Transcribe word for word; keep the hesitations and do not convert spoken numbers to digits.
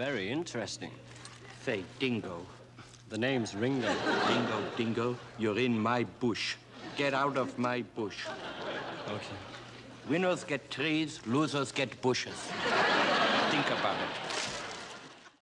very interesting. Say, Dingo. The name's Ringo. Dingo, Dingo, you're in my bush. Get out of my bush. Okay. Winners get trees, losers get bushes. Think about it.